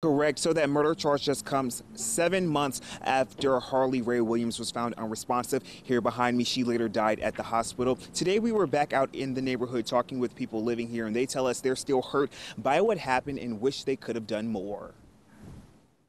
Correct. So that murder charge just comes 7 months after Harley Rae Williams was found unresponsive here behind me. She later died at the hospital. Today we were back out in the neighborhood talking with people living here, and they tell us they're still hurt by what happened and wish they could have done more.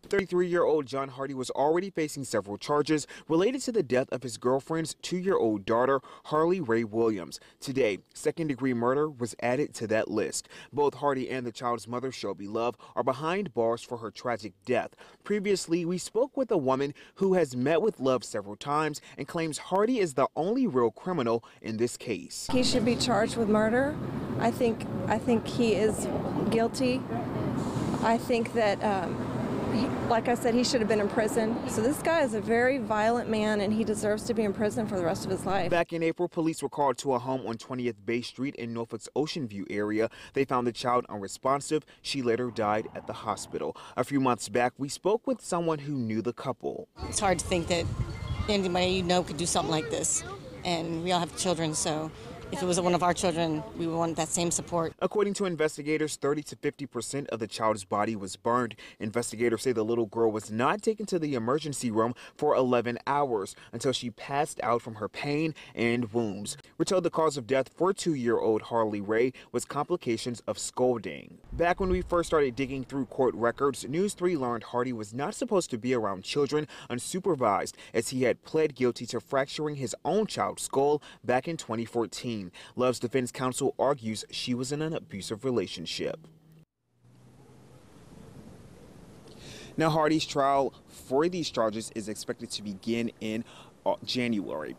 33-year-old John Hardee was already facing several charges related to the death of his girlfriend's 2-year-old daughter, Harley Rae Williams. Today, second-degree murder was added to that list. Both Hardee and the child's mother, Shelby Love, are behind bars for her tragic death. Previously, we spoke with a woman who has met with Love several times and claims Hardee is the only real criminal in this case. He should be charged with murder. I think he is guilty. I think that like I said, he should have been in prison. So this guy is a very violent man, and he deserves to be in prison for the rest of his life. Back in April, police were called to a home on 20th Bay Street in Norfolk's Ocean View area. They found the child unresponsive. She later died at the hospital. A few months back, we spoke with someone who knew the couple. It's hard to think that anybody you know could do something like this, and we all have children, so if it was one of our children, we would want that same support. According to investigators, 30% to 50% of the child's body was burned. Investigators say the little girl was not taken to the emergency room for 11 hours until she passed out from her pain and wounds. We're told the cause of death for 2-year-old Harley Rae was complications of scalding. Back when we first started digging through court records, News 3 learned Hardee was not supposed to be around children unsupervised, as he had pled guilty to fracturing his own child's skull back in 2014. Love's defense counsel argues she was in an abusive relationship. Now, Hardee's trial for these charges is expected to begin in January.